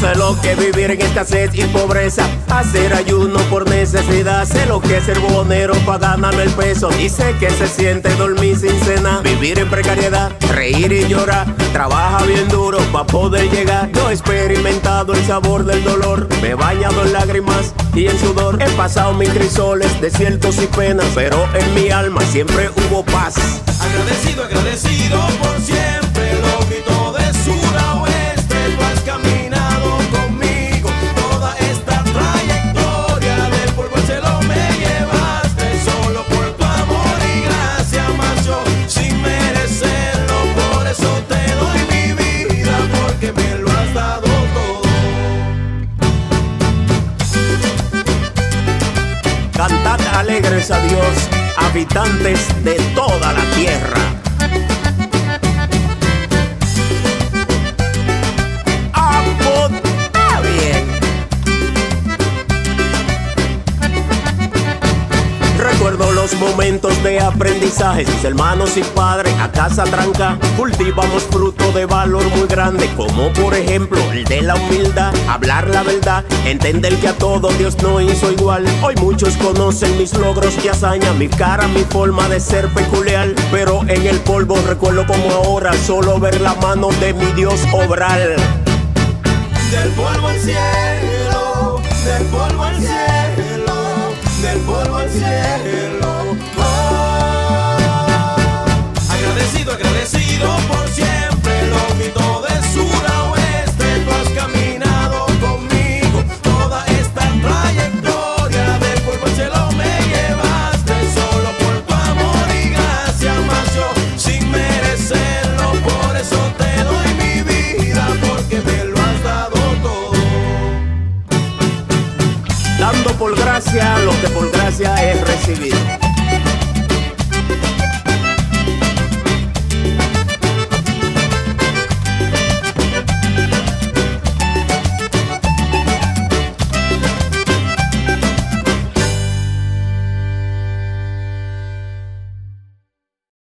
sé lo que vivir en escasez y pobreza, hacer ayuno por necesidad, sé lo que es ser buhonero para ganarme el peso, y sé que se siente dormir sin cena, vivir en precariedad, reír y llorar, trabaja bien duro para poder llegar. Yo he experimentado el sabor del dolor, me he bañado en lágrimas y en sudor, he pasado mis crisoles, desiertos y penas, pero en mi alma siempre hubo paz. Agradecido, agradecido por siempre, loquito de sur a oeste, tú has caminado conmigo toda esta trayectoria, del polvo al cielo me llevaste, solo por tu amor y gracia, más yo sin merecerlo, por eso te doy mi vida, porque me lo has dado todo. Cantad alegres a Dios, habitantes de toda la tierra. ¡Apodá bien! Recuerdo los momentos de aprendizaje, mis hermanos y padres a casa tranca, cultivamos fruto de valor muy grande, como por ejemplo el de la humildad, hablar la verdad, entender que a todo Dios no hizo igual. Hoy muchos conocen mis logros y hazañas, mi cara, mi forma de ser peculiar, pero en el polvo recuerdo como ahora solo ver la mano de mi Dios obrar. Del polvo al cielo, del polvo al cielo, del polvo al cielo. Agradecido, agradecido por siempre, loquito de sur a oeste, tú has caminado conmigo toda esta trayectoria, del polvo al cielo me llevaste, solo por tu amor y gracia, más yo sin merecerlo, por eso te doy mi vida, porque me lo has dado todo. Dando por gracia lo que por gracia es recibido.